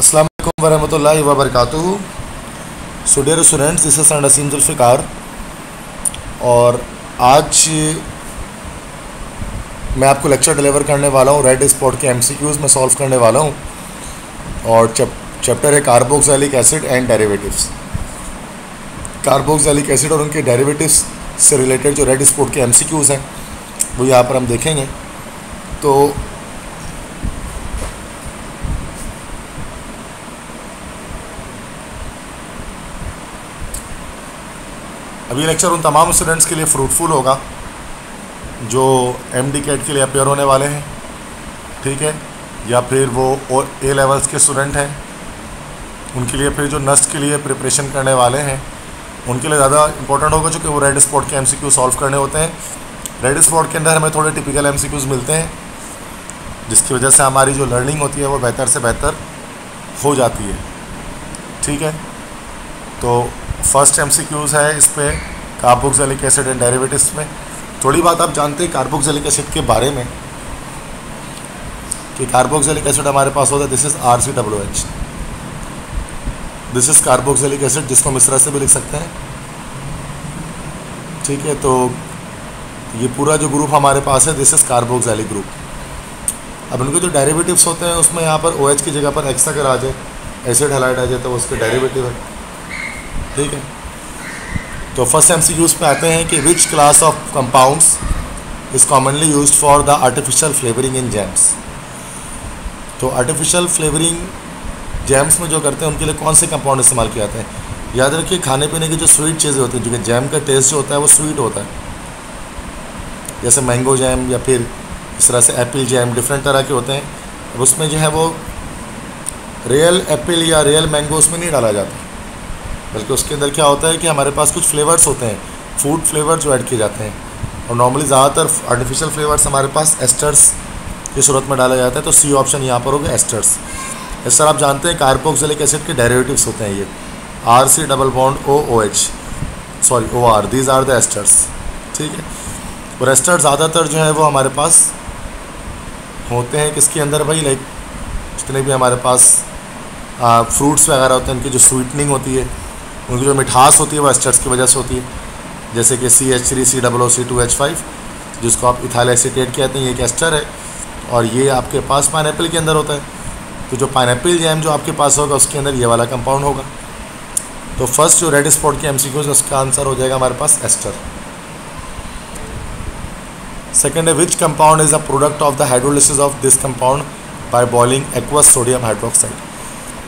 अस्सलाम वालेकुम वरहमतुल्लाहि वबरकातुहू। So dear students, this is Naseem Zulfiqar और आज मैं आपको लेक्चर डिलीवर करने वाला हूँ। रेड स्पॉट के एमसीक्यूज़ में सॉल्व करने वाला हूँ और चैप्टर है carboxylic acid and derivatives. Carboxylic acid और उनके डेरिवेटिव्स से रिलेटेड जो रेड स्पॉट के एमसीक्यूज़ हैं वो यहाँ पर हम देखेंगे। तो अब ये लेक्चर उन तमाम स्टूडेंट्स के लिए फ्रूटफुल होगा जो MDCAT के लिए अपेयर होने वाले हैं, ठीक है, या फिर वो और A लेवल्स के स्टूडेंट हैं उनके लिए, फिर जो NUST के लिए प्रिपरेशन करने वाले हैं उनके लिए ज़्यादा इंपॉर्टेंट होगा क्योंकि वो रेड स्पॉट के MCQ सॉल्व करने होते हैं। रेड स्पॉट के अंदर हमें थोड़े टिपिकल MCQs मिलते हैं जिसकी वजह से हमारी जो लर्निंग होती है वो बेहतर से बेहतर हो जाती है, ठीक है। तो फर्स्ट एमसीक्यूज है इस पर कार्बोक्सिलिक एसिड एंड डेरिवेटिव्स में। थोड़ी बात आप जानते हैं कार्बोक्सिलिक एसिड के बारे में कि कार्बोक्सिलिक एसिड हमारे पास होता है, this is RCOH, this is carboxylic acid, जिसको हम इस तरह से भी लिख सकते हैं, ठीक है। तो ये पूरा जो ग्रुप हमारे पास है दिस इज़ कार्बोक्सिलिक ग्रुप। अब उनके जो डेरिवेटिव्स होते हैं उसमें यहाँ पर OH की जगह पर एक्स अगर आ जाए, एसिड हैलाइड आ जाए तो उसके डेरिवेटिव है, ठीक है। तो फर्स्ट एमसीक्यूज पे आते हैं कि which class of compounds is commonly used for the artificial flavouring in jams. तो आर्टिफिशियल फ्लेवरिंग जैम्स में जो करते हैं उनके लिए कौन से कंपाउंड इस्तेमाल किए जाते हैं। याद रखिए खाने पीने की जो स्वीट चीज़ें होती हैं, जो कि जैम का टेस्ट जो होता है वो स्वीट होता है, जैसे मैंगो जैम या फिर इस तरह से एप्पल जैम डिफरेंट तरह के होते हैं। अब उसमें जो है वो रियल एप्पल या रियल मैंगो उसमें नहीं डाला जाता, बल्कि उसके अंदर क्या होता है कि हमारे पास कुछ फ्लेवर्स होते हैं, फूड फ्लेवर जो ऐड किए जाते हैं। और नॉर्मली ज़्यादातर आर्टिफिशियल फ्लेवर्स हमारे पास एस्टर्स की सूरत में डाला जाता है। तो सी ऑप्शन यहाँ पर होगा एस्टर्स। एस्टर आप जानते हैं कार्बोक्सिलिक एसिड के डेरिवेटिव्स होते हैं, ये RCOOH, these are the esters, ठीक है। और एस्टर्स ज़्यादातर जो है वो हमारे पास होते हैं किसके अंदर भाई, लाइक जितने भी हमारे पास फ्रूट्स वगैरह होते हैं उनकी जो स्वीटनिंग होती है, उनकी जो मिठास होती है वो एस्टर्स की वजह से होती है, जैसे कि CH3, COO, C2H5, जिसको आप इथाइल एसीटेट कहते हैं, ये एक एस्टर है। और ये आपके पास पाइनएप्पल के अंदर होता है, तो जो पाइनएप्पल जैम जो आपके पास होगा उसके अंदर ये वाला कंपाउंड होगा। तो फर्स्ट जो रेड स्पॉट के एमसीक्यूज उसका आंसर हो जाएगा हमारे पास एस्टर। सेकेंड है which compound is a product of the hydrolysis of this compound by boiling aqueous sodium hydroxide.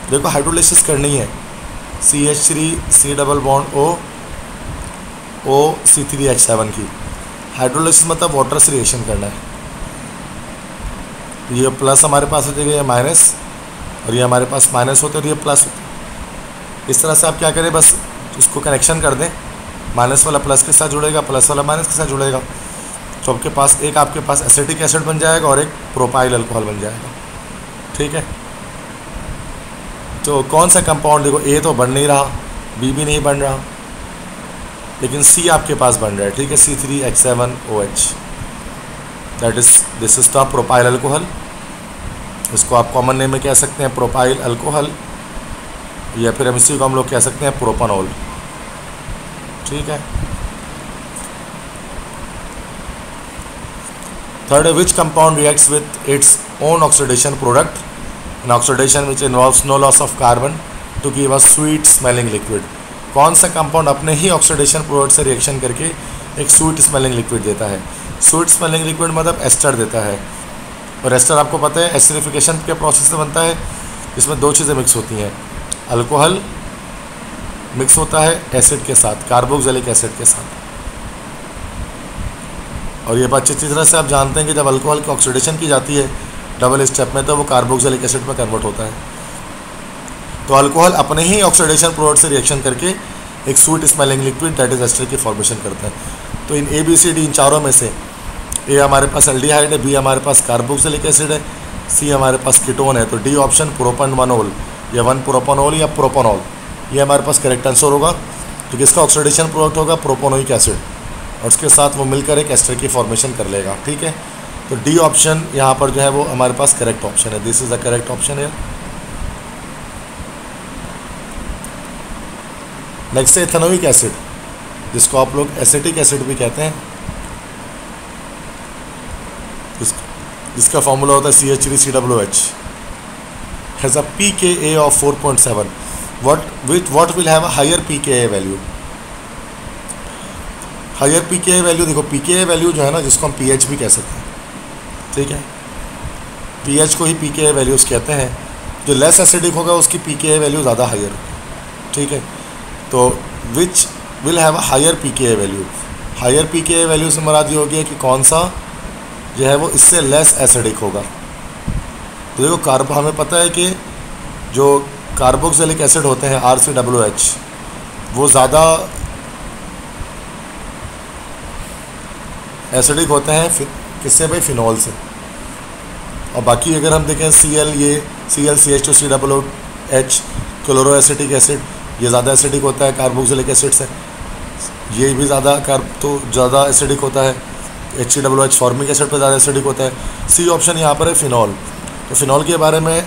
देखो हाइड्रोलिसिस करनी है, CH3, COO, C3H7 की हाइड्रोलिसिस, मतलब वाटर से रिएक्शन करना है। ये प्लस हमारे पास हो जाएगा, ये माइनस, और ये हमारे पास माइनस होते हैं और ये प्लस होते। इस तरह से आप क्या करें, बस इसको कनेक्शन कर दें, माइनस वाला प्लस के साथ जुड़ेगा, प्लस वाला माइनस के साथ जुड़ेगा, तो आपके पास एक एसिटिक एसिड बन जाएगा और एक प्रोपाइल अल्कोहल बन जाएगा, ठीक है। तो कौन सा कंपाउंड, देखो ए तो बन नहीं रहा, बी भी नहीं बन रहा, लेकिन सी आपके पास बन रहा है, ठीक है, C3H7OH, that is this is the propyl alcohol. इसको आप कॉमन नेम में कह सकते हैं प्रोपाइल अल्कोहल, या फिर इसी को हम लोग कह सकते हैं प्रोपनॉल, ठीक है। Third, which compound reacts with its own oxidation product, an oxidation which involves no loss of carbon to give a sweet smelling liquid। कौन सा कंपाउंड अपने ही ऑक्सीडेशन प्रोडक्ट से रिएक्शन करके एक स्वीट स्मेलिंग लिक्विड देता है। स्वीट स्मेलिंग लिक्विड मतलब एस्टर देता है, और एस्टर आपको पता है एसिडिफिकेशन के प्रोसेस से बनता है। इसमें दो चीज़ें मिक्स होती हैं, अल्कोहल मिक्स होता है एसिड के साथ, कार्बोक्सिलिक एसिड के साथ। और ये बात अच्छी तरह से आप जानते हैं कि जब अल्कोहल की ऑक्सीडेशन की जाती है डबल स्टेप में तो वो कार्बोक्सिलिक एसिड में कन्वर्ट होता है। तो अल्कोहल अपने ही ऑक्सीडेशन प्रोडक्ट से रिएक्शन करके एक sweet smelling liquid that is ester की फॉर्मेशन करता है। तो इन ABCD इन चारों में से ए हमारे पास एल्डिहाइड है, बी हमारे पास कार्बोक्सिलिक एसिड है, सी हमारे पास कीटोन है। तो डी ऑप्शन प्रोपनॉल या 1-प्रोपनॉल या प्रोपनॉल, ये हमारे पास करेक्ट आंसर होगा क्योंकि इसका ऑक्सीडेशन प्रोडक्ट होगा प्रोपेनोइक एसिड और उसके साथ वो मिलकर एक एस्टर की फॉर्मेशन कर लेगा, ठीक है। तो डी ऑप्शन यहाँ पर जो है वो हमारे पास करेक्ट ऑप्शन है, this is the correct option है। नेक्स्ट है एथेनोइक एसिड, जिसको आप लोग एसिटिक एसिड भी कहते हैं। इसका फार्मूला होता है CH3COOH, has a PKa of 4.7, what will have a higher PKa value. Higher PKa value देखो, PKa वैल्यू जो है ना, जिसको हम pH भी कह सकते हैं, ठीक है, pH को ही PKa वैल्यूज़ कहते हैं। जो लेस एसिडिक होगा उसकी PKa वैल्यू ज़्यादा हायर होगी, ठीक है। तो which will have a higher PKa value, higher PKa value से मुराद ये हो गया कि कौन सा जो है वो इससे लेस एसिडिक होगा। तो देखो कार्बो, हमें पता है कि जो कार्बोक्सिलिक एसिड होते हैं RCOOH, वो ज़्यादा एसिडिक होते हैं, किससे भाई, फिनॉल से। और बाकी अगर हम देखें Cl, ये ClCH2COOH, क्लोरोएसिटिक एसिड, ये ज़्यादा एसिडिक होता है कार्बोक्सिलिक एसिड से, ये भी ज़्यादा ज़्यादा एसिडिक होता है। HCOOH फॉर्मिक एसिड पर ज़्यादा एसिडिक होता है। सी ऑप्शन यहाँ पर है फिनॉल। तो फिनॉल के बारे में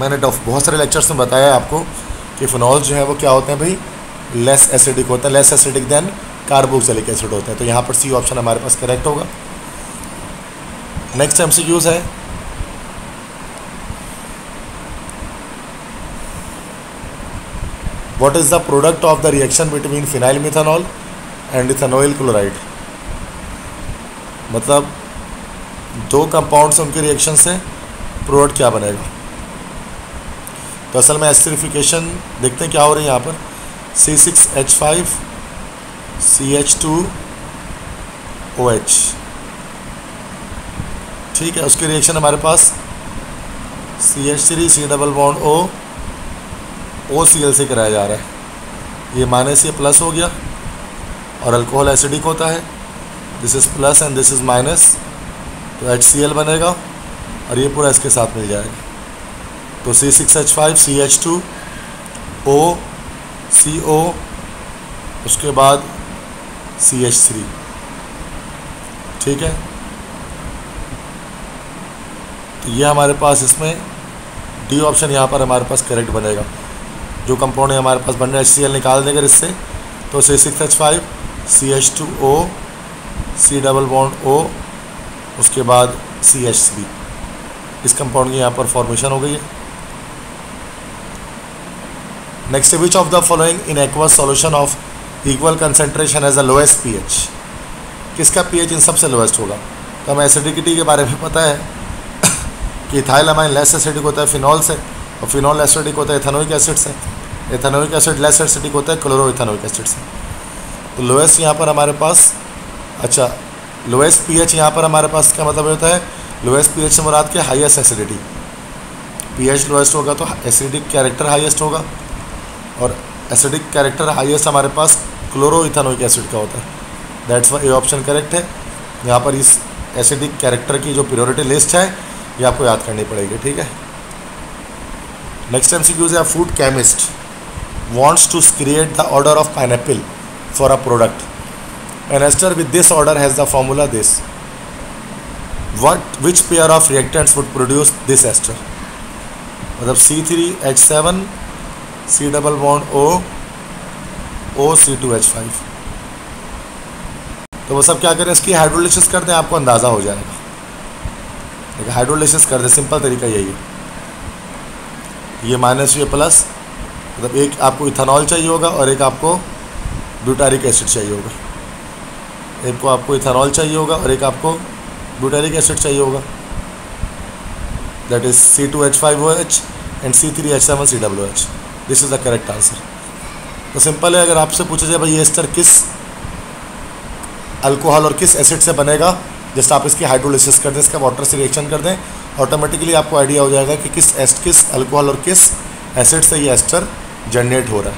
मैंने बहुत सारे लेक्चर्स में बताया है आपको कि फिनॉल जो है वो क्या होते हैं भाई, लेस एसिडिक होता है, less acidic than carboxylic acid होते हैं। तो यहाँ पर सी ऑप्शन हमारे पास करेक्ट होगा। नेक्स्ट MCQs है, what is the product of the reaction between phenyl methanol and ethanoyl chloride. मतलब दो कंपाउंड्स उनके रिएक्शन से प्रोडक्ट क्या बनेगा। तो असल में एस्टरिफिकेशन देखते हैं क्या हो रही है यहाँ पर। C6H5CH2OH, ठीक है। उसके रिएक्शन हमारे पास CH3COOCl से कराया जा रहा है। ये माइनस, ये प्लस हो गया, और अल्कोहल एसिडिक होता है। This is plus and this is minus, तो HCl बनेगा, और ये पूरा इसके साथ मिल जाएगा। तो C6H5CH2OCO, उसके बाद CH3, ठीक है। तो ये हमारे पास इसमें डी ऑप्शन यहाँ पर हमारे पास करेक्ट बनेगा। जो कंपाउंड हमारे पास बन रहा है HCl निकाल देंगे इससे। तो C6H5CH2OCO, उसके बाद CH3, इस कंपाउंड की यहाँ पर फॉर्मेशन हो गई है। Next, which of the following in aqueous solution of equal concentration as a lowest pH। किसका pH इन सबसे लोएस्ट होगा। तो हमें एसिडिकिटी के बारे में पता है कि इथाइल अमाइन लेस एसिडिक होता है फिनॉल से, और फिनॉल एसिडिक होता है एथेनोइक एसिड से, एथेनोइक एसिड लेस एसिडिक होता है क्लोरोएथेनोइक एसिड से। तो लोएस्ट यहाँ पर हमारे पास, अच्छा, लोएस्ट pH यहाँ पर हमारे पास क्या मतलब होता है, लोएस्ट pH से मुराद के हाईएस्ट एसिडिटी। pH लोएस्ट होगा तो एसिडिक कैरेक्टर हाईएस्ट होगा, और एसिडिक कैरेक्टर हाईएस्ट हमारे पास क्लोरोइथेनोइक एसिड का होता है। That's why A option correct है। यहाँ पर इस एसिडिक कैरेक्टर की जो प्रायोरिटी लिस्ट है, ये आपको याद करनी पड़ेगी, ठीक है। नेक्स्ट MCQs है, food chemist wants to create the order of pineapple for a product, an ester with this order has the formula this, which pair of reactants would produce this ester। मतलब C3H7COOOC2H5। तो वो सब क्या करें, इसकी hydrolysis कर दें, आपको अंदाज़ा हो जाएगा। ठीक है, हाइड्रोलिसिस कर दें, सिंपल तरीका यही है। ये माइनस, ये प्लस, मतलब एक आपको इथेनॉल चाहिए होगा और एक आपको ब्यूटारिक एसिड चाहिए होगा। एक को आपको इथेनॉल चाहिए होगा और एक आपको ब्यूटेरिक एसिड चाहिए होगा। That is C2H5OH and C3H7COOH। This is the correct answer. तो सिंपल है, अगर आपसे पूछा जाए भाई ये एस्टर किस अल्कोहल और किस एसिड से बनेगा, जस्ट आप इसकी हाइड्रोलिसिस कर दें, इसका वाटर से रिएक्शन कर दें, ऑटोमेटिकली आपको आइडिया हो जाएगा कि किस अल्कोहल और किस एसिड से ये एस्टर जनरेट हो रहा है।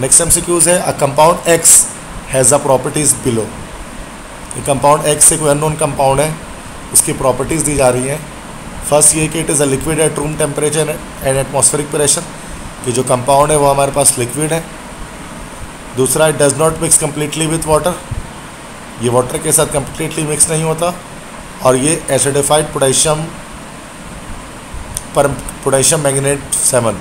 नेक्स्ट MCQs है, a compound X has a properties below. ये कंपाउंड X से कोई अननोन कंपाउंड है, उसकी प्रॉपर्टीज़ दी जा रही हैं। फर्स्ट ये कि it is a liquid at room temperature and atmospheric pressure, कि जो कंपाउंड है वो हमारे पास लिक्विड है। दूसरा, it does not mix completely with water, ये वाटर के साथ कम्प्लीटली मिक्स नहीं होता। और ये एसिडिफाइड पोटेशियम मैंगनेट 7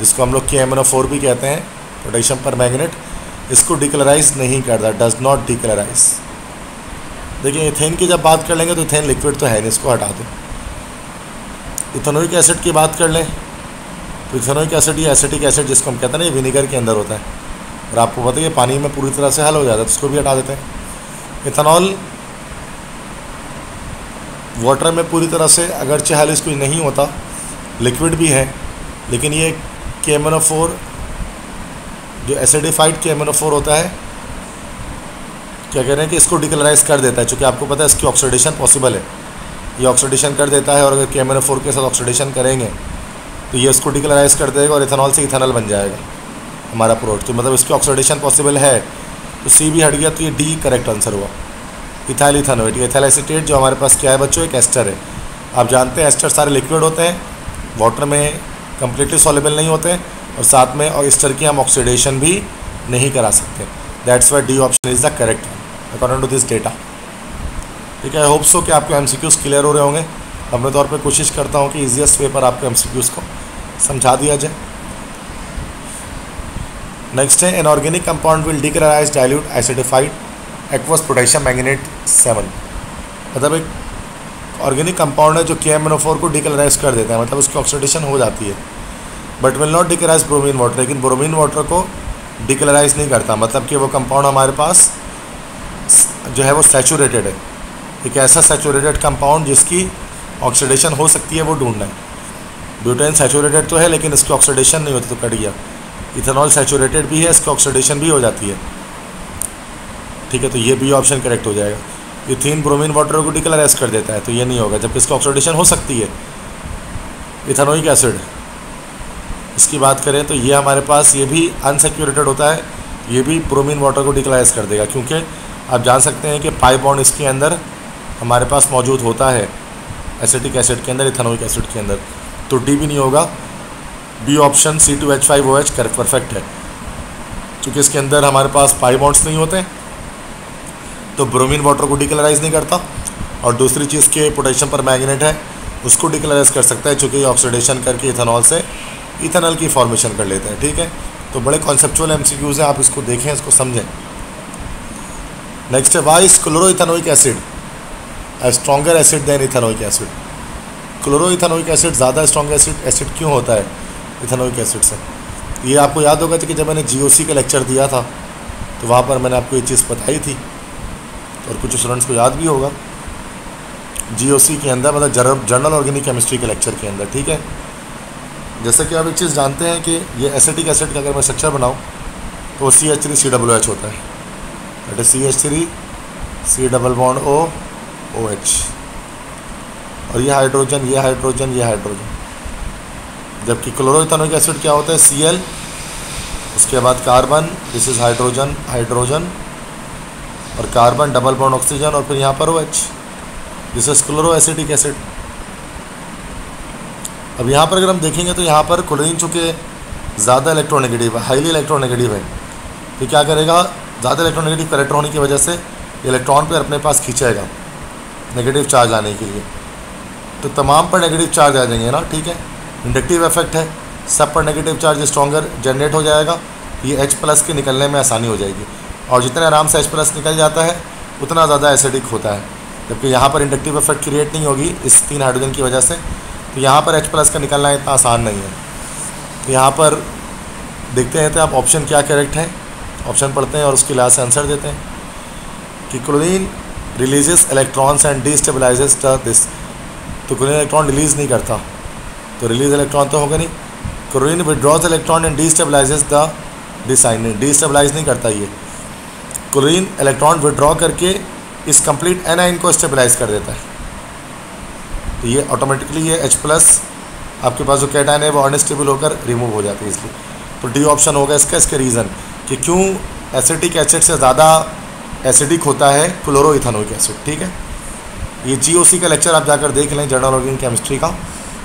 जिसको हम लोग के MnO4 भी कहते हैं, पोटेशियम परमैंगनेट, इसको डिक्लोराइज नहीं करता, डज नॉट डिक्लोराइज। देखिए एथेन की जब बात कर लेंगे तो एथेन लिक्विड तो है नहीं, इसको हटा दो। इथेनोइक एसिड की बात कर लें तो इथेनोइक एसिड या एसिटिक एसिड जिसको हम कहते हैं ना, विनेगर के अंदर होता है और आपको पता है पानी में पूरी तरह से हल हो जाता है, तो उसको भी हटा देते हैं। इथेनॉल वाटर में पूरी तरह से अगरचे हल इसको नहीं होता, लिक्विड भी है, लेकिन ये KMnO4 जो एसिडिफाइड KMnO4 होता है, क्या कह रहे हैं कि इसको डिक्लोराइज कर देता है, क्योंकि आपको पता है इसकी ऑक्सीडेशन पॉसिबल है, ये ऑक्सीडेशन कर देता है। और अगर KMnO4 के साथ ऑक्सीडेशन करेंगे तो ये इसको डिक्लोराइज कर देगा और इथेनॉल से इथेनॉल बन जाएगा हमारा प्रोडक्ट, तो मतलब इसकी ऑक्सीडेशन पॉसिबल है। तो C भी हट गया, तो ये D करेक्ट आंसर हुआ, इथाइल इथेनोइट। एथिल एसीटेट जो हमारे पास क्या है बच्चों, एक एस्टर है। आप जानते हैं एस्टर सारे लिक्विड होते हैं, वाटर में कम्प्लीटली सॉल्युबल नहीं होते और साथ में और एस्टर की हम ऑक्सीडेशन भी नहीं करा सकते। That's why D option is the correct according to this data. ठीक है, आई होप सो कि आपके MCQs क्लियर हो रहे होंगे। अपने तौर पर कोशिश करता हूँ कि ईजिएस्ट वे पर आपके MCQs को समझा दिया जाए। नेक्स्ट है, inorganic compound will decolourise dilute acidified aqueous potassium manganate 7। मतलब एक ऑर्गेनिक कंपाउंड है जो KMnO4 को डिक्लोराइज कर देता है, मतलब उसकी ऑक्सीडेशन हो जाती है, but will not decolourise bromine water. लेकिन ब्रोमीन वाटर को डिक्लोराइज नहीं करता, मतलब कि वो कंपाउंड हमारे पास जो है वो सैचुरेटेड है। एक ऐसा सैचुरेटेड कंपाउंड जिसकी ऑक्सीडेशन हो सकती है वो ढूंढना है। ब्यूटेन सैचुरेटेड तो है लेकिन इसकी ऑक्सीडेशन नहीं होती, तो कट गया। इथेनॉल सैचुरेटेड भी है, इसकी ऑक्सीडेशन भी हो जाती है। ठीक है, तो ये भी ऑप्शन करेक्ट हो जाएगा। इथीन ब्रोमीन वाटर को डिक्लोराइज कर देता है, तो ये नहीं होगा, जबकि इसकी ऑक्सीडेशन हो सकती है। इथेनोइक एसिड इसकी बात करें तो ये हमारे पास, ये भी अनसैचुरेटेड होता है, ये भी ब्रोमीन वाटर को डिक्लोराइज कर देगा, क्योंकि आप जान सकते हैं कि पाई बॉन्ड इसके अंदर हमारे पास मौजूद होता है, एसिटिक एसिड के अंदर, इथेनोइक एसिड के अंदर। तो डी भी नहीं होगा। B option C2H5OH correct perfect है, क्योंकि इसके अंदर हमारे पास पाई बॉन्ड्स नहीं होते, तो ब्रोमीन वाटर को डिक्लोराइज नहीं करता। और दूसरी चीज़ के पोटेशियम परमैंगनेट है, उसको डिक्लोराइज कर सकता है, चूँकि ऑक्सीडेशन करके इथेनॉल से इथेनॉल की फॉर्मेशन कर लेता है। ठीक है, तो बड़े कॉन्सेप्चुअल MCQs हैं, आप इसको देखें, इसको समझें। नेक्स्ट है, why is chloroethanoic acid a stronger acid than ethanoic acid. Chloroethanoic acid ज़्यादा स्ट्रॉन्ग एसिड क्यों होता है इथेनोइक एसिड से? ये आपको याद होगा कि जब मैंने GOC का लेक्चर दिया था तो वहाँ पर मैंने आपको ये चीज़ बताई थी और कुछ स्टूडेंट्स को याद भी होगा, GOC के अंदर, मतलब जर्नल ऑर्गेनिक केमिस्ट्री के लेक्चर के अंदर। ठीक है, जैसे कि आप एक चीज़ जानते हैं कि ये एसिटिक एसिड का अगर मैं स्ट्रक्चर बनाऊँ तो CH3COOH होता है, दैट इज CH3C OOH, और ये हाइड्रोजन, ये हाइड्रोजन, ये हाइड्रोजन। जबकि क्लोरोइथेनोइक एसिड क्या होता है, Cl, उसके बाद carbon, this is hydrogen, hydrogen और कार्बन, डबल बॉन्ड ऑक्सीजन, और फिर यहाँ पर OH, this is chloroacetic acid. अब यहाँ पर अगर हम देखेंगे तो यहाँ पर क्लोरीन चूँकि ज़्यादा इलेक्ट्रोनेगेटिव है, हाईली इलेक्ट्रोनेगेटिव है, तो क्या करेगा, ज़्यादा इलेक्ट्रोनेगेटिव करेक्टर होने की वजह से इलेक्ट्रॉन पर अपने पास खींचेगा नेगेटिव चार्ज आने के लिए, तो तमाम पर नेगेटिव चार्ज आ जाएंगे ना। ठीक है, इंडक्टिव इफेक्ट है, सब पर नेगेटिव चार्ज स्ट्रॉन्गर जनरेट हो जाएगा, ये H+ के निकलने में आसानी हो जाएगी, और जितने आराम से H+ निकल जाता है उतना ज़्यादा एसिडिक होता है। जबकि यहाँ पर इंडक्टिव इफेक्ट क्रिएट नहीं होगी इस 3 हाइड्रोजन की वजह से, तो यहाँ पर H+ का निकलना इतना आसान नहीं है। तो यहाँ पर देखते हैं तो आप ऑप्शन क्या करेक्ट है, ऑप्शन पढ़ते हैं और उसके लिहाज से आंसर देते हैं कि chlorine releases electrons and destabilises this. तो क्लोरीन इलेक्ट्रॉन रिलीज़ नहीं करता, तो रिलीज इलेक्ट्रॉन तो होगा नहीं। Chlorine withdraws electron and destabilises the design, destabilise नहीं करता ये, क्लोरीन इलेक्ट्रॉन विड्रॉ करके इस कंप्लीट एनाइन को स्टेबलाइज कर देता है। तो ये ऑटोमेटिकली ये H+ आपके पास जो कैटायन है वो अनस्टेबल होकर रिमूव हो जाती है, इसलिए तो डी ऑप्शन होगा इसका। इसके रीज़न कि क्यों एसिटिक एसिड से ज़्यादा एसिडिक होता है क्लोरोइथेनोइक एसिड। ठीक है, ये GOC का लेक्चर आप जाकर देख लें, जर्नल ऑर्गेनिक केमिस्ट्री का,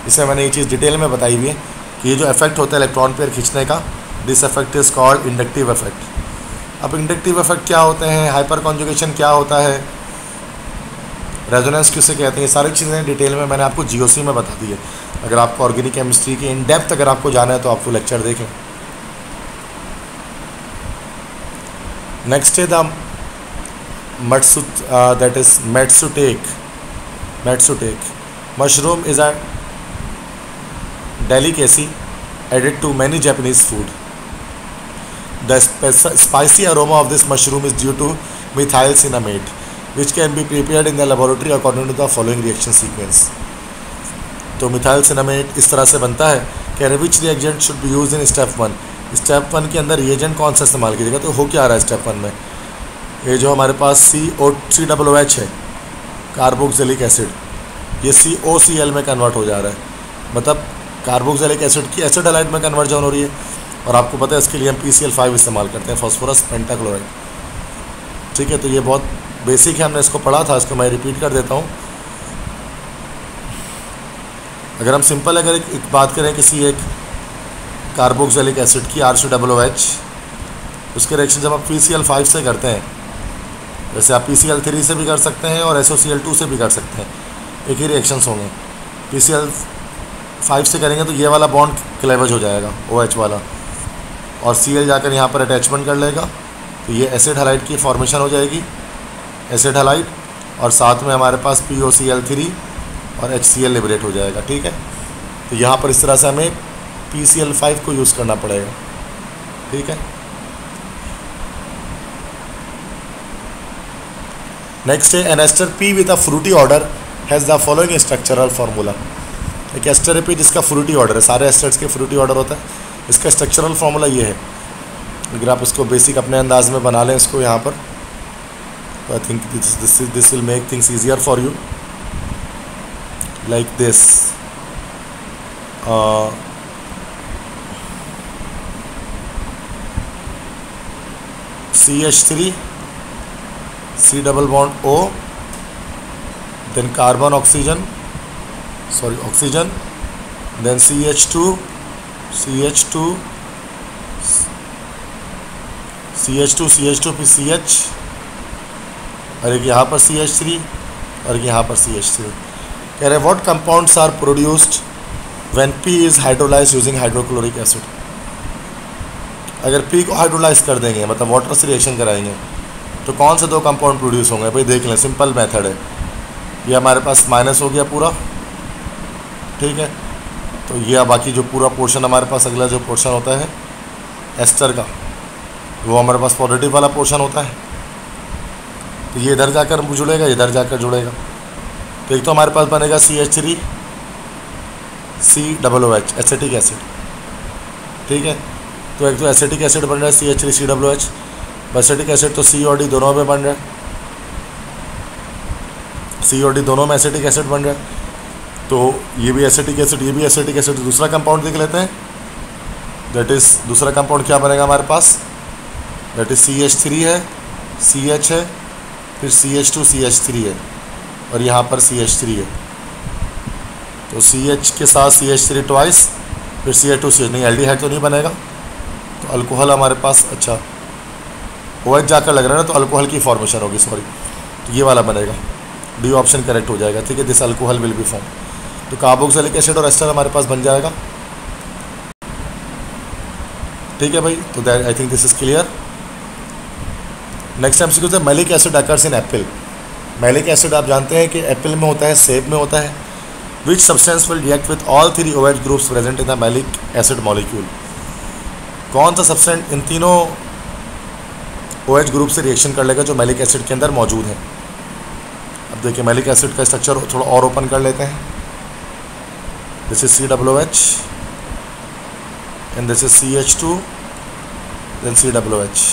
इसमें मैंने ये चीज़ डिटेल में बताई हुई है कि ये जो इफेक्ट होता है इलेक्ट्रॉन पेयर खींचने का, this effect is called inductive effect. अब इंडक्टिव इफेक्ट क्या होते हैं, हाइपर कॉन्जुगेशन क्या होता है, रेजोनेंस किसे कहते हैं, सारी चीज़ें डिटेल में मैंने आपको जीओसी में बता दी है। अगर आपको ऑर्गेनिक केमिस्ट्री की इन डेप्थ अगर आपको जाना है तो आपको लेक्चर देखें। नेक्स्ट है the matsutake mushroom is a delicacy added to many Japanese food. The spicy aroma of this mushroom is due to methyl cinnamate, which can be prepared in the laboratory according to the following reaction sequence. तो methyl cinnamate इस तरह से बनता है कि which reagent should be used in step one. Step one के अंदर reagent कौन सा इस्तेमाल कीजिएगा, तो हो क्या आ रहा है स्टेप वन में, ये जो हमारे पास COCOH है कार्बोक्सिलिक एसिड, ये COCl में कन्वर्ट हो जा रहा है, मतलब कार्बोक्सिलिक एसिड की एसिडाइड में कन्वर्जन हो रही है। और आपको पता है इसके लिए हम PCL5 इस्तेमाल करते हैं, फॉस्फोरस पेंटाक्लोराइड। ठीक है, तो ये बहुत बेसिक है, हमने इसको पढ़ा था, इसको मैं रिपीट कर देता हूँ। अगर हम सिंपल अगर एक बात करें किसी एक कार्बोक्सिलिक एसिड की RCOOH, उसके रिएक्शन जब आप PCL5 से करते हैं, जैसे आप PCL3 से भी कर सकते हैं और SOCl2 से भी कर सकते हैं, एक ही रिएक्शंस होंगे। PCL5 से करेंगे तो ये वाला बॉन्ड क्लेवेज हो जाएगा OH वाला, और Cl जाकर यहाँ पर अटैचमेंट कर लेगा, तो ये एसिड हैलाइड की फॉर्मेशन हो जाएगी, एसिड हैलाइड, और साथ में हमारे पास POCl3 और HCl लिबरेट हो जाएगा। ठीक है, तो यहाँ पर इस तरह से हमें PCL5 को यूज़ करना पड़ेगा। ठीक है, नेक्स्ट है an ester P with a fruity order has the following structural formula. एक एस्टर है पी जिसका फ्रूटी ऑर्डर है, सारे एस्टर्स के फ्रूटी ऑर्डर होता है, इसका स्ट्रक्चरल फार्मूला ये है। अगर आप इसको बेसिक अपने अंदाज में बना लें इसको यहाँ पर, तो I think this will make things easier for you, like this. CH3 C double bond O, then carbon oxygen, sorry oxygen, then CH2 फिर CH, और एक यहाँ पर CH3 और एक यहाँ पर CH3। कह रहे what compounds are produced when P is hydrolyse using hydrochloric acid. अगर P को हाइड्रोलाइज कर देंगे, मतलब वाटर से रिएक्शन कराएंगे, तो कौन से दो कंपाउंड प्रोड्यूस होंगे भाई, देख लें, सिंपल मेथड है। ये हमारे पास माइनस हो गया पूरा, ठीक है, तो ये बाकी जो पूरा पोर्शन हमारे पास, अगला जो पोर्शन होता है एस्टर का, वो हमारे पास पॉजिटिव वाला पोर्शन होता है, तो ये इधर जाकर जुड़ेगा, इधर जाकर जुड़ेगा। तो एक तो हमारे पास बनेगा CH3 COOH एसिटिक एसिड। ठीक है, तो एक तो एसिटिक एसिड बन रहा है CH3 COOH, एसिटिक एसिड तो C और D दोनों में बन रहा है, C और D दोनों में एसिटिक एसिड बन रहा है, तो ये भी एसिटिक एसिड, ये भी एसिटिक एसिड। दूसरा कंपाउंड देख लेते हैं, दैट इज़ दूसरा कंपाउंड क्या बनेगा हमारे पास, दैट इज़ CH3 है, CH है, फिर CH2 CH3 है, और यहाँ पर CH3 है, तो CH के साथ CH3 ट्वाइस, फिर CH2 CH, नहीं एल्डिहाइड तो नहीं बनेगा, तो अल्कोहल हमारे पास, अच्छा OH जाकर लग रहा है ना, तो अल्कोहल की फॉर्मेशन होगी, सॉरी, तो ये वाला बनेगा, डी ऑप्शन करेक्ट हो जाएगा। ठीक है, this alcohol will be form, तो कार्बोक्सिलिक एसिड और एस्टर हमारे पास बन जाएगा। ठीक है भाई, तो that I think this is clear. Next time सीखते हैं malic acid occurs in apple. Malic acid आप जानते हैं कि एप्पल में होता है, सेब में होता है। Which substance will react with all three OH groups present in the malic acid molecule. कौन सा सब्सटेंस इन तीनों OH ग्रुप से रिएक्शन कर लेगा जो मैलिक एसिड के अंदर मौजूद है। अब देखिए मैलिक एसिड का स्ट्रक्चर थोड़ा और ओपन कर लेते हैं। This is COOH and this is CH2, then COOH.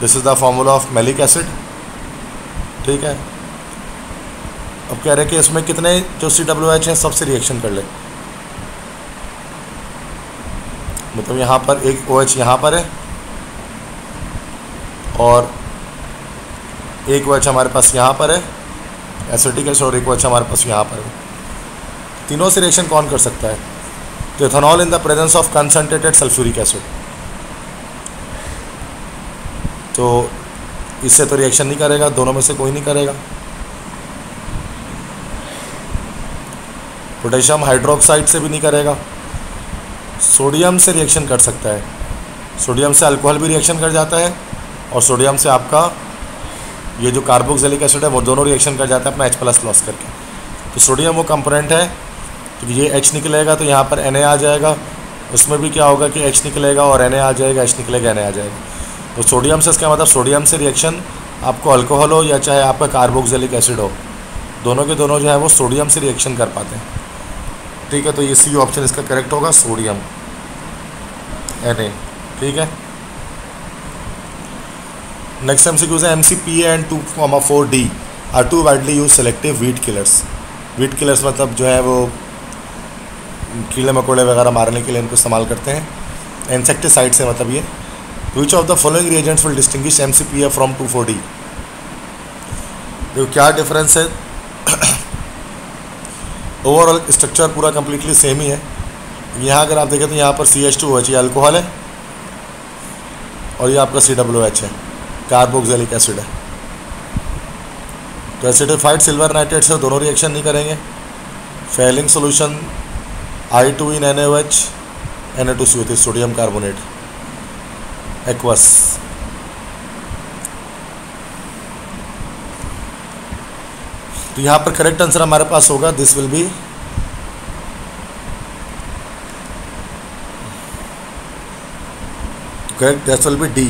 This is the formula of malic acid. ठीक है, अब कह रहे हैं कि इसमें कितने जो COOH हैं सबसे रिएक्शन कर ले, मतलब यहाँ पर एक OH यहाँ पर है और एक OH हमारे पास यहाँ पर है एसिटिक एसिड, और एक OH हमारे पास यहाँ पर है। तीनों से रिएक्शन कौन कर सकता है, तो ethanol in the presence of concentrated sulphuric acid, तो इससे तो रिएक्शन नहीं करेगा, दोनों में से कोई नहीं करेगा। पोटेशियम हाइड्रोक्साइड से भी नहीं करेगा, सोडियम से रिएक्शन कर सकता है। सोडियम से अल्कोहल भी रिएक्शन कर जाता है और सोडियम से आपका ये जो कार्बोक्सिलिक एसिड है वो दोनों रिएक्शन कर जाता है अपना H+ लॉस करके। तो सोडियम वो कंपोनेंट है, तो ये H निकलेगा तो यहाँ पर Na आ जाएगा, उसमें भी क्या होगा कि H निकलेगा और Na आ जाएगा, H निकलेगा Na आ जाएगा। तो सोडियम से इसका मतलब सोडियम से रिएक्शन आपको अल्कोहल हो या चाहे आपका कार्बोक्सिलिक एसिड हो, दोनों के दोनों जो है वो सोडियम से रिएक्शन कर पाते हैं। ठीक है, तो ये सी ऑप्शन इसका करेक्ट होगा, सोडियम Na। ठीक है, नेक्स्ट एमसीक्यूज है MCPA and 2,4D are two widely use selective weed killers. Weed killers मतलब जो है वो कीड़े मकोड़े वगैरह मारने के लिए इनको इस्तेमाल करते हैं, इंसेक्टिसाइड से मतलब ये। Which of the following reagents will distinguish MCPA from 2,4D? देखो क्या डिफरेंस है, ओवरऑल स्ट्रक्चर पूरा कम्प्लीटली सेम ही है। यहाँ अगर आप देखें तो यहाँ पर CH2OH ये अल्कोहल है और ये आपका COOH है, कार्बोक्सिलिक एसिड है। तो एसिडिफाइड सिल्वर नाइट्रेट से दोनों रिएक्शन नहीं करेंगे। Fehling solution I2NaOH Na2CO3 sodium carbonate aqueous. तो यहाँ पर करेक्ट आंसर हमारे पास होगा this will be correct, this will be D.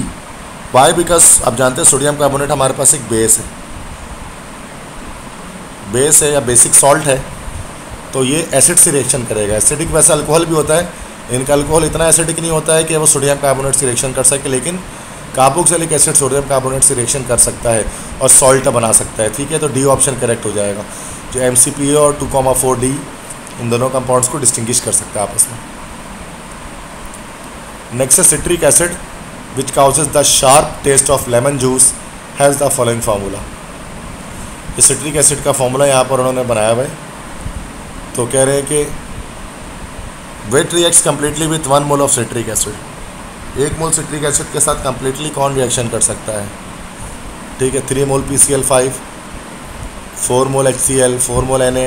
Why? Because आप जानते हैं सोडियम कार्बोनेट हमारे पास एक बेस है, या बेसिक सॉल्ट है, तो ये एसिड से रिएक्शन करेगा। एसिडिक वैसे अल्कोहल भी होता है, इनका अल्कोहल इतना एसिडिक नहीं होता है कि वो सोडियम कार्बोनेट से रिएक्शन कर सके, लेकिन कार्बोक्सिलिक एसिड सोडियम कार्बोनेट से रिएक्शन कर सकता है और सॉल्ट बना सकता है। ठीक है, तो डी ऑप्शन करेक्ट हो जाएगा, जो MCPA और 2,4D इन दोनों कंपाउंड्स को डिस्टिंग्विश कर सकता है आपस में। नेक्स्ट है citric acid which causes the sharp taste of lemon juice has the following formula. ये सिट्रिक एसिड का फार्मूला यहाँ पर उन्होंने बनाया हुआ है। तो कह रहे हैं कि what reacts completely with 1 mole of citric acid. 1 mole citric acid के साथ कम्प्लीटली कौन रिएक्शन कर सकता है? ठीक है, 3 मोल PCL5, 4 मोल HCl, 4 मोल Na,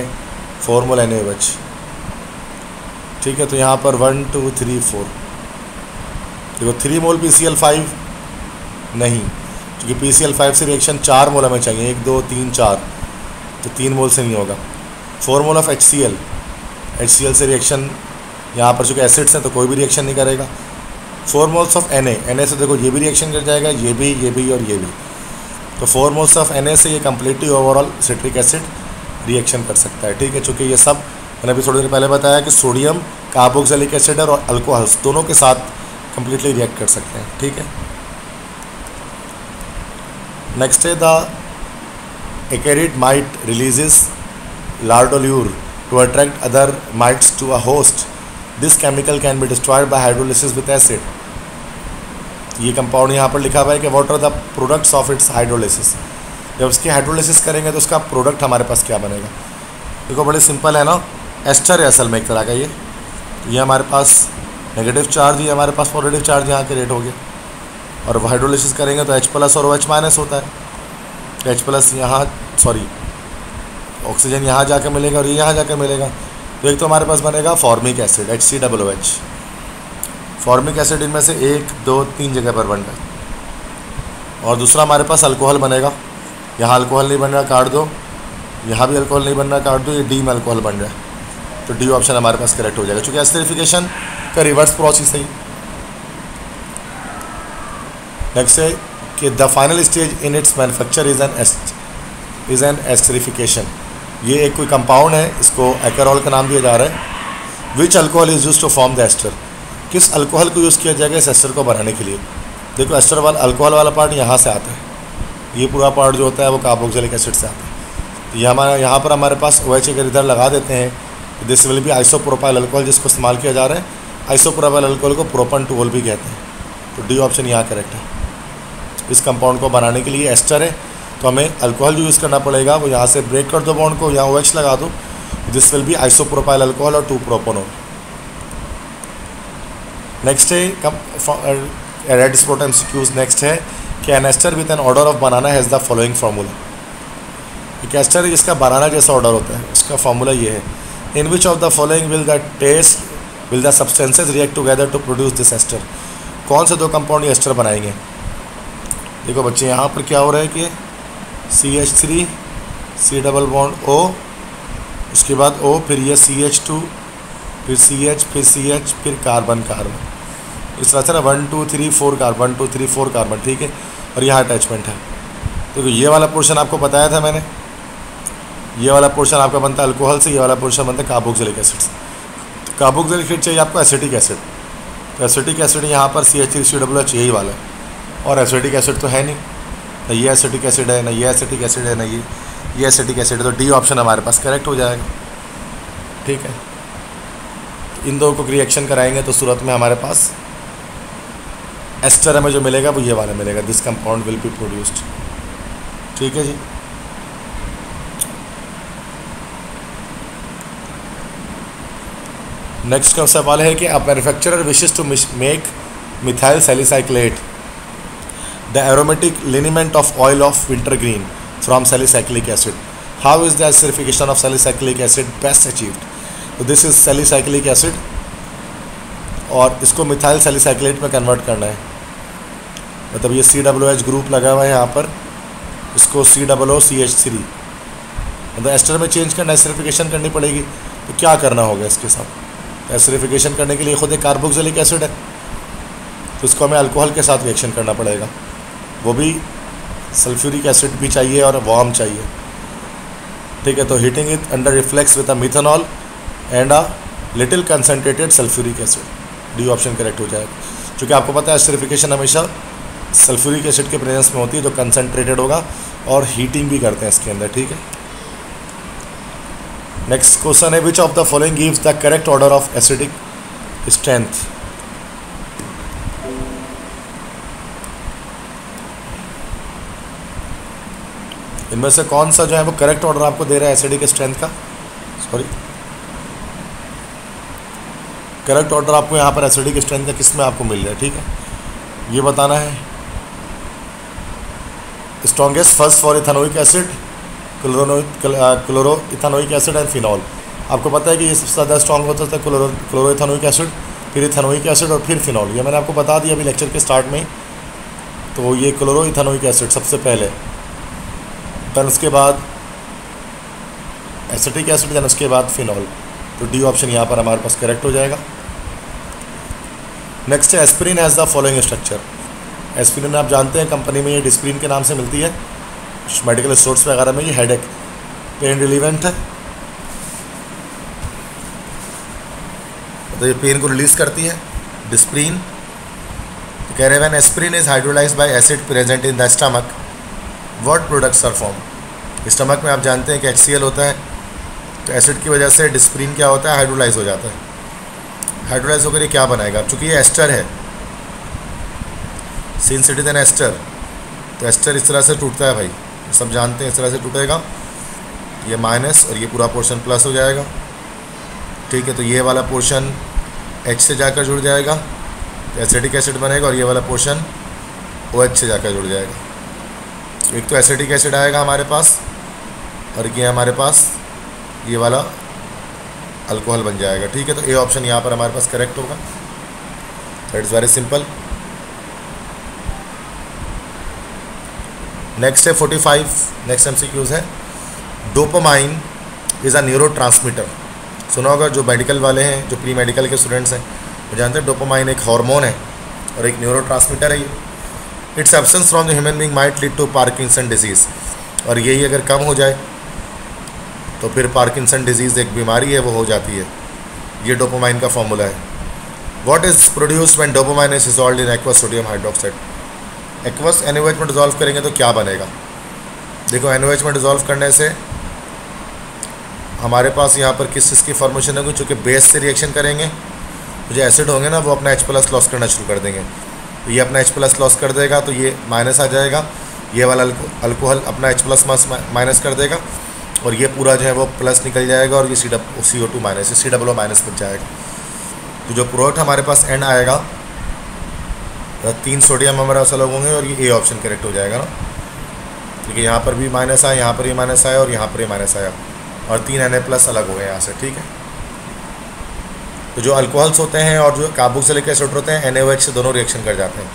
4 मोल NaOH। ठीक है, तो यहाँ पर 1 2 3 4 देखो 3 मोल PCL5 नहीं, क्योंकि PCL5 से रिएक्शन 4 मोल हमें चाहिए, 1 2 3 4, तो 3 मोल से नहीं होगा। 4 मोल ऑफ HCl से रिएक्शन, यहाँ पर चूँकि एसिड्स हैं तो कोई भी रिएक्शन नहीं करेगा। 4 मोल्स ऑफ Na से देखो ये भी रिएक्शन कर जाएगा, ये भी और ये भी, तो 4 मोल्स ऑफ Na से ये completely overall citric acid reaction कर सकता है। ठीक है, चूँकि ये सब मैंने अभी थोड़ी देर पहले बताया कि सोडियम कार्बोक्सिलिक एसिड और अल्कोहल्स दोनों के साथ कम्प्लीटली रिएक्ट कर सकते हैं। ठीक है, नेक्स्ट है the acarid mite releases lardolure to attract other mites to a host. This chemical can be destroyed by hydrolysis with acid. ये कंपाउंड यहाँ पर लिखा हुआ है कि what are the products of its hydrolysis. जब उसकी हाइड्रोलिसिस करेंगे तो उसका प्रोडक्ट हमारे पास क्या बनेगा? देखो बड़े सिंपल है ना, एस्टर है असल में एक तरह का। ये हमारे पास नेगेटिव चार्ज, ये हमारे पास पॉजिटिव चार्ज यहाँ के रेट हो गया, और हाइड्रोलिसिस करेंगे तो H+ और OH- होता है। H+ यहाँ, सॉरी, ऑक्सीजन यहाँ जाकर मिलेगा और ये यहाँ जाकर मिलेगा, तो एक तो हमारे पास बनेगा formic acid HCOOH। Formic acid इनमें से 1 2 3 जगह पर बन रहा है, और दूसरा हमारे पास अल्कोहल बनेगा। यहाँ अल्कोहल नहीं बन रहा, काट दो। यहाँ भी अल्कोहल नहीं बन रहा, काट दो। ये डी में अल्कोहल बन रहा है, तो डी ऑप्शन हमारे पास करेक्ट हो जाएगा, चूँकि एस्टरिफिकेशन का रिवर्स प्रोसेस है। नेक्स्ट है कि the final stage in its manufacture is an esterification. ये एक कोई कंपाउंड है, इसको एकरॉल का नाम दिया जा रहा है। Which alcohol is use to form the ester? किस अल्कोहल को यूज़ किया जाएगा इस एस्टर को बनाने के लिए? देखो एस्टर वाला अल्कोहल वाला पार्ट यहाँ से आता है, ये पूरा पार्ट जो होता है वो कार्बोक्सिलिक एसिड से आता है। ये हमारा यहाँ पर हमारे पास OH अगर इधर लगा देते हैं, this will be isopropyl alcohol, जिसको इस्तेमाल किया जा रहा है। आइसोप्रोपाइल अल्कोहल को प्रोपनटोल भी कहते हैं, तो डी ऑप्शन यहाँ करेक्ट है। इस कंपाउंड को बनाने के लिए एस्टर है, तो हमें अल्कोहल जो यूज़ करना पड़ेगा वो यहाँ से ब्रेक कर दो बॉन्ड को, यहाँ OH लगा दो, this will be isopropyl alcohol और 2-प्रोपेनॉल। नेक्स्ट है रेड स्पॉट एमसीक्यूज। नेक्स्ट है कि an ester with an order of banana has the following formula. एक एस्टर है जिसका बनाना जैसा ऑर्डर होता है, उसका फार्मूला ये है। In which of the following will the substances react together to produce this ester? कौन से दो कंपाउंड ये एस्टर बनाएंगे? देखो बच्चे यहाँ पर क्या हो रहा है कि CH3 C double bond O, उसके बाद O, फिर ये CH2, फिर CH, फिर CH, फिर कार्बन कार्बन, इस तरह से 1 2 3 4 कार्बन, 1 2 3 4 कार्बन, ठीक है। और यहाँ अटैचमेंट है। देखो ये वाला पोर्शन आपको बताया था मैंने, ये वाला पोर्शन आपका बनता है अल्कोहल से, ये वाला पोर्शन बनता है कार्बोक्सिलिक एसिड से। तो कार्बोक्सिलिक एसिड चाहिए आपको एसिटिक एसिड, तो एसिटिक एसिड यहाँ पर CH3COOH यही वाला है, और एसिटिक एसिड तो है नहीं, ना ये एसिटिक एसिड है, ना ये एसिटिक एसिड है, ना ये एसिटिक एसिड है, तो डी ऑप्शन हमारे पास करेक्ट हो जाएगा, ठीक है। इन दो को रिएक्शन कराएंगे तो सूरत में हमारे पास एस्टर में जो मिलेगा वो ये वाला मिलेगा, this compound will be produced, ठीक है जी। नेक्स्ट का सवाल है कि a manufacturer wishes to make methyl salicylate the aromatic liniment of oil of wintergreen from salicylic acid, how is the acidification of salicylic acid best achieved? तो this is salicylic acid और इसको methyl सैलिसाइक्लेट में convert करना है, मतलब ये COOH group लगा हुआ है यहाँ पर, इसको COOCH3 मतलब एस्टर में चेंज करना है, एसिडिफिकेशन करनी पड़ेगी। तो क्या करना होगा इसके साथ? एसिडिफिकेशन करने के लिए खुद एक कार्बोक्सिलिक एसिड है, तो इसको हमें अल्कोहल के साथ रिएक्शन करना पड़ेगा, वो भी सल्फ्यूरिक एसिड भी चाहिए और वार्म चाहिए, ठीक है। तो heating it under reflux with a methanol and a little concentrated sulphuric acid, D option correct हो जाएगा, क्योंकि आपको पता है एसिडिफिकेशन हमेशा सल्फ्यूरिक एसिड के प्रेजेंस में होती है, जो कंसनट्रेटेड होगा, और हीटिंग भी करते हैं इसके अंदर, ठीक है। नेक्स्ट क्वेश्चन है which of the following gives the correct order of acidic strength? इनमें से कौन सा जो है वो करेक्ट ऑर्डर आपको दे रहा है एसिडिक स्ट्रेंथ का? सॉरी, करेक्ट ऑर्डर आपको यहाँ पर एसिडिक स्ट्रेंथ का किस में आपको मिल रहा है, ठीक है, ये बताना है। Strongest first for ethanoic acid, chloroethanoic acid and phenol. आपको पता है कि ये सबसे ज़्यादा स्ट्रॉन्ग होता था क्लोरोइथेनोइक एसिड, फिर इथेनोइक एसिड और फिर फिनॉल। ये मैंने आपको बता दिया अभी लेक्चर के स्टार्ट में, तो ये क्लोरोइथेनोइक एसिड सबसे पहले, देन उसके बाद एसिटिक एसिड, देन उसके बाद फिनॉल। तो डी ऑप्शन यहाँ पर हमारे पास करेक्ट हो जाएगा। नेक्स्ट है aspirin has the following structure. Aspirin आप जानते हैं कंपनी में ये डिस्क्रीन के नाम से मिलती है, मेडिकल स्टोर्स वगैरह में। ये हेडेक पेन रिलीवेंट है, तो ये पेन को रिलीज करती है डिस्प्रीन। तो कह रहे हैं aspirin is hydrolyse by acid present in the stomach what products are form. Stomach में आप जानते हैं कि HCl होता है, तो एसिड की वजह से डिस्प्रीन क्या होता है, हाइड्रोलाइज हो जाता है। हाइड्रोलाइज होकर ये क्या बनाएगा? चूँकि ये एस्टर है, since it is an ester, तो एस्टर इस तरह से टूटता है भाई, सब जानते हैं, इस तरह से टूटेगा, ये माइनस और ये पूरा पोर्शन प्लस हो जाएगा, ठीक है। तो ये वाला पोर्शन H से जाकर जुड़ जाएगा, तो एसिटिक एसिड बनेगा, और ये वाला पोर्शन OH से जाकर जुड़ जाएगा। एक तो एसिटिक एसिड आएगा हमारे पास, और ये हमारे पास ये वाला अल्कोहल बन जाएगा, ठीक है। तो ए ऑप्शन यहाँ पर हमारे पास करेक्ट होगा, that is very simple. Next है 45, नेक्स्ट MCQs है। Dopamine is a neurotransmitter, सुना होगा जो मेडिकल वाले हैं, जो प्री मेडिकल के स्टूडेंट्स हैं वो जानते हैं, डोपामाइन एक हार्मोन है और एक न्यूरो ट्रांसमीटर है। Its absence from the human being might lead to Parkinson disease, और यही अगर कम हो जाए तो फिर पार्किंसन डिजीज़ एक बीमारी है, वो हो जाती है। ये डोपामाइन का फॉर्मूला है। What is produced when dopamine is dissolved in aqueous sodium hydroxide? Aqueous NaOH में डिज़ोल्व करेंगे तो क्या बनेगा? देखो NaOH में डिज़ोल्व करने से हमारे पास यहाँ पर किस चीज़ की फॉर्मेशन होगी? चूँकि बेस से रिएक्शन करेंगे, जो एसिड होंगे ना, वो अपना H+ लॉस करना शुरू कर देंगे, तो ये अपना H+ लॉस कर देगा, तो ये माइनस आ जाएगा, ये वाला अल्कोहल अपना H+ माइनस कर देगा, और ये पूरा जो है वो प्लस निकल जाएगा, और ये CO2 माइनस, CO माइनस बच जाएगा। तो जो प्रोडक्ट हमारे पास एंड आएगा, 3 सोडियम हमारा सलग होंगे, और ये ए ऑप्शन करेक्ट हो जाएगा ना, क्योंकि यहाँ पर भी माइनस आया, यहाँ पर ये माइनस आया, और यहाँ पर ये माइनस आया, और 3 Na+ अलग हो गए यहाँ से, ठीक है। तो जो अल्कोहल्स होते हैं और जो कार्बोक्सिलिक एसिड होते हैं NaOH से दोनों रिएक्शन कर जाते हैं,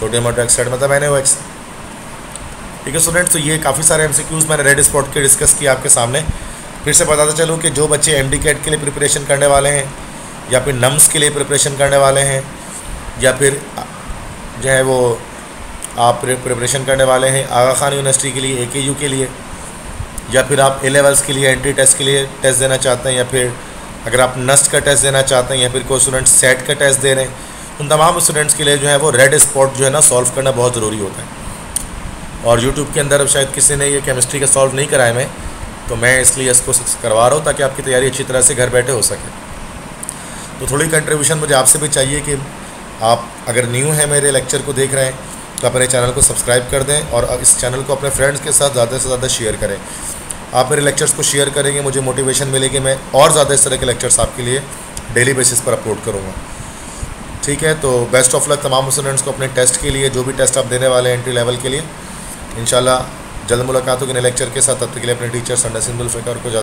सोडियम हाइड्रोक्साइड मतलब NaOH। ठीक है स्टूडेंट्स, तो ये काफ़ी सारे MCQs मैंने रेड स्पॉट के डिस्कस किए आपके सामने। फिर से बताते चलूँ कि जो बच्चे MDCAT के लिए प्रिपरेशन करने वाले हैं या फिर नम्स के लिए प्रिपरेशन करने वाले हैं या फिर जो है वो आप प्रिपरेशन करने वाले हैं आगा खान यूनिवर्सिटी के लिए, AKU के लिए, या फिर आप A लेवल्स के लिए एंट्री टेस्ट के लिए टेस्ट देना चाहते हैं, या फिर अगर आप नस्ट का टेस्ट देना चाहते हैं, या फिर कोई स्टूडेंट सेट का टेस्ट दे रहे हैं, उन तमाम स्टूडेंट्स के लिए जो है वो रेड स्पॉट जो है ना सॉल्व करना बहुत ज़रूरी होता है। और यूट्यूब के अंदर अब शायद किसी ने ये केमिस्ट्री का सॉल्व नहीं कराया, मैं तो मैं इसलिए इसको करवा रहा हूँ ताकि आपकी तैयारी अच्छी तरह से घर बैठे हो सके। तो थोड़ी कंट्रीब्यूशन मुझे आपसे भी चाहिए कि आप अगर न्यू हैं मेरे लेक्चर को देख रहे हैं तो अपने चैनल को सब्सक्राइब कर दें और इस चैनल को अपने फ्रेंड्स के साथ ज़्यादा से ज़्यादा शेयर करें। आप मेरे लेक्चर्स को शेयर करेंगे, मुझे मोटिवेशन मिलेगी, मैं और ज़्यादा इस तरह के लेक्चर्स आपके लिए डेली बेसिस पर अपलोड करूँगा। ठीक है, तो बेस्ट ऑफ लक तमाम स्टूडेंट्स को अपने टेस्ट के लिए, जो भी टेस्ट आप देने वाले हैं एंट्री लेवल के लिए। इंशाल्लाह जल्द मुलाकात होगी नए लेक्चर के साथ। तब तक के लिए अपने टीचर संडे सिंबुल फ़िकर को